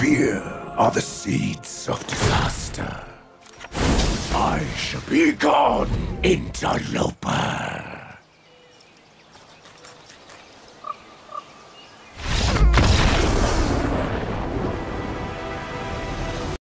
Fear are the seeds of disaster. I shall be gone, interloper.